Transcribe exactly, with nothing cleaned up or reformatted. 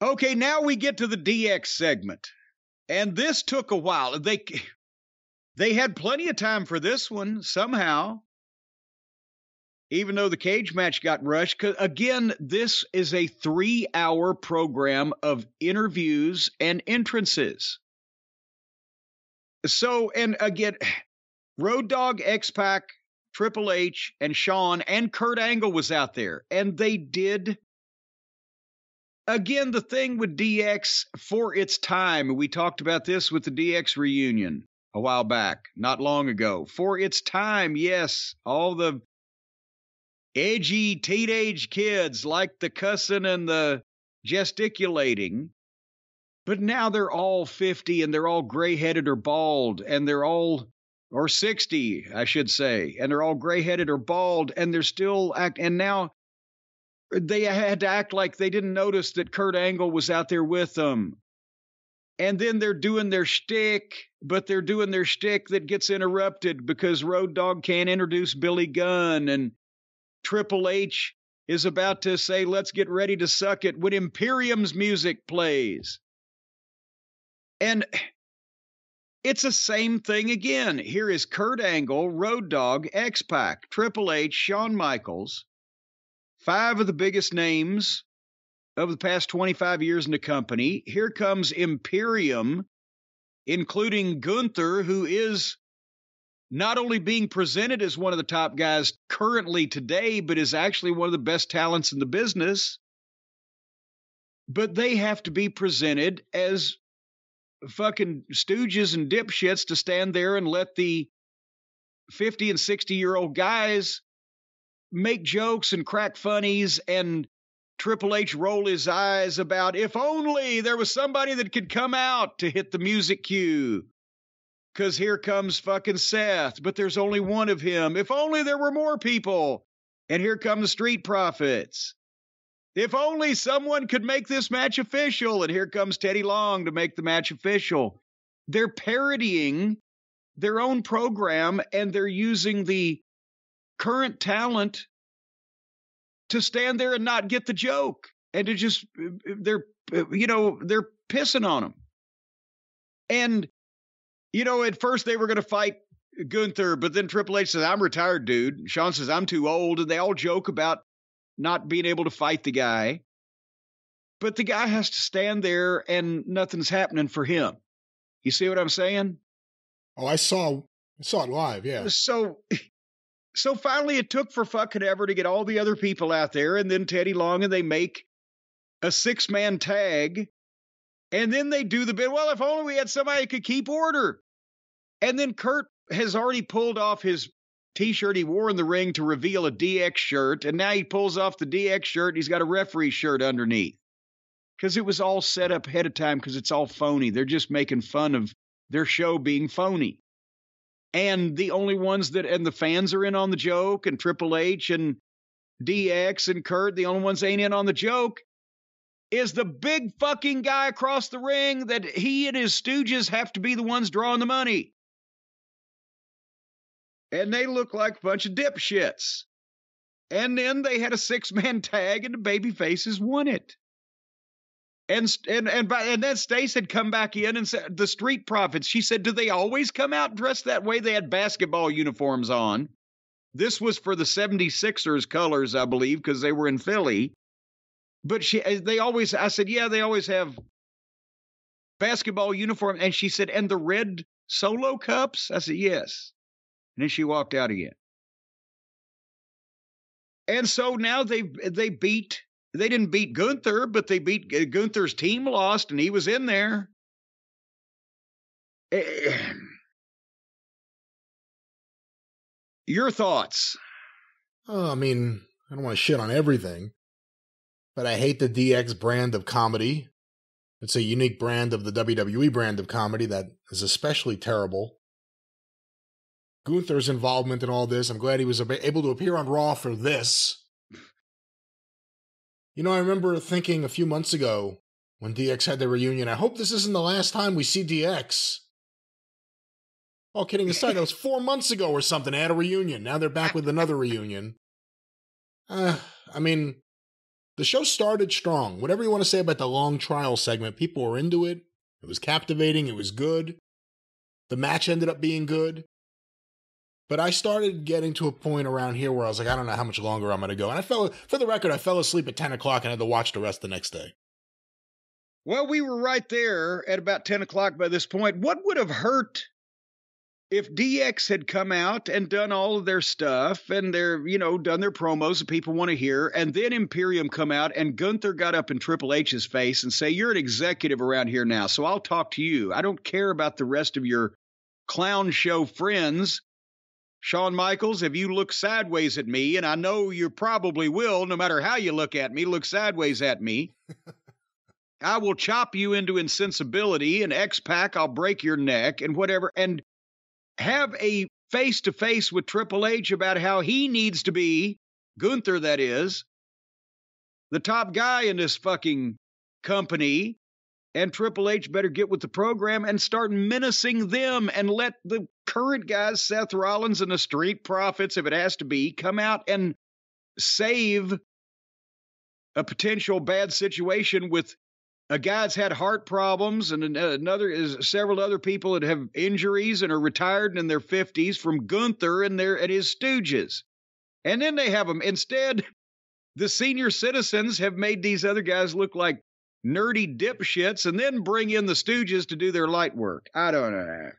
Okay, now we get to the D X segment. And this took a while. They they had plenty of time for this one somehow. Even though the cage match got rushed. Again, this is a three-hour program of interviews and entrances. So, and again, Road Dogg, X-Pac, Triple H, and Shawn, and Kurt Angle was out there. And they did, again, the thing with D X for its time. We talked about this with the D X reunion a while back, not long ago. For its time, yes, all the edgy teenage kids like the cussing and the gesticulating, but now they're all fifty and they're all gray-headed or bald, and they're all, or sixty, I should say, and they're all gray-headed or bald, and they're still act. And now they had to act like they didn't notice that Kurt Angle was out there with them. And then they're doing their shtick, but they're doing their shtick that gets interrupted because Road Dogg can't introduce Billy Gunn, and Triple H is about to say, let's get ready to suck it, when Imperium's music plays. And it's the same thing again. Here is Kurt Angle, Road Dogg, X-Pac, Triple H, Shawn Michaels, five of the biggest names of the past twenty-five years in the company. Here comes Imperium, including Gunther, who is not only being presented as one of the top guys currently today, but is actually one of the best talents in the business. But they have to be presented as fucking stooges and dipshits to stand there and let the fifty and sixty year old guys make jokes and crack funnies, and Triple H roll his eyes about, if only there was somebody that could come out to hit the music cue. Because here comes fucking Seth, but there's only one of him. If only there were more people. And here come the Street Profits. If only someone could make this match official. And here comes Teddy Long to make the match official. They're parodying their own program, and they're using the current talent to stand there and not get the joke. And to just, they're, you know, they're pissing on them. And you know, at first they were going to fight Gunther, but then Triple H says, I'm retired, dude. And Shawn says, I'm too old. And they all joke about not being able to fight the guy. But the guy has to stand there and nothing's happening for him. You see what I'm saying? Oh, I saw, I saw it live, yeah. So, so finally it took for fucking ever to get all the other people out there, and then Teddy Long, and they make a six-man tag. And then they do the bit, well, if only we had somebody who could keep order. And then Kurt has already pulled off his T-shirt he wore in the ring to reveal a D X shirt, and now he pulls off the D X shirt, and he's got a referee shirt underneath. Because it was all set up ahead of time, because it's all phony. They're just making fun of their show being phony. And the only ones that, and the fans are in on the joke, and Triple H and D X and Kurt, the only ones that ain't in on the joke, is the big fucking guy across the ring that he and his stooges have to be the ones drawing the money. And they look like a bunch of dipshits. And then they had a six-man tag, and the baby faces won it. And and and, by, and then Stace had come back in and said, the Street Profits, she said, do they always come out dressed that way? They had basketball uniforms on. This was for the seventy-sixers colors, I believe, because they were in Philly. But she, they always, I said, yeah, they always have basketball uniform. And she said, and the red solo cups? I said, yes. And then she walked out again. And so now they, they beat, they didn't beat Gunther, but they beat, Gunther's team lost, and he was in there. Your thoughts? Oh, I mean, I don't want to shit on everything, but I hate the D X brand of comedy. It's a unique brand of the W W E brand of comedy that is especially terrible. Gunther's involvement in all this, I'm glad he was able to appear on Raw for this. You know, I remember thinking a few months ago when D X had their reunion, I hope this isn't the last time we see D X. All kidding aside, that was four months ago or something. They had a reunion. Now they're back with another reunion. Uh, I mean, The show started strong. Whatever you want to say about the long trial segment, people were into it. It was captivating. It was good. The match ended up being good. But I started getting to a point around here where I was like, I don't know how much longer I'm going to go. And I fell, for the record, I fell asleep at ten o'clock and had to watch the rest the next day. Well, we were right there at about ten o'clock by this point. What would have hurt if D X had come out and done all of their stuff and their, you know, done their promos that people want to hear, and then Imperium come out and Gunther got up in Triple H's face and say, you're an executive around here now, so I'll talk to you. I don't care about the rest of your clown show friends. Shawn Michaels, if you look sideways at me, and I know you probably will, no matter how you look at me, look sideways at me, I will chop you into insensibility, and X-Pac, I'll break your neck, and whatever, and have a face-to-face with Triple H about how he needs to be, Gunther that is, the top guy in this fucking company, and Triple H better get with the program and start menacing them and let the current guys, Seth Rollins and the Street Profits, if it has to be, come out and save a potential bad situation with a guy's had heart problems and another is several other people that have injuries and are retired in their fifties from Gunther and their and his stooges. And then they have them. Instead, the senior citizens have made these other guys look like nerdy dipshits and then bring in the stooges to do their light work. I don't know.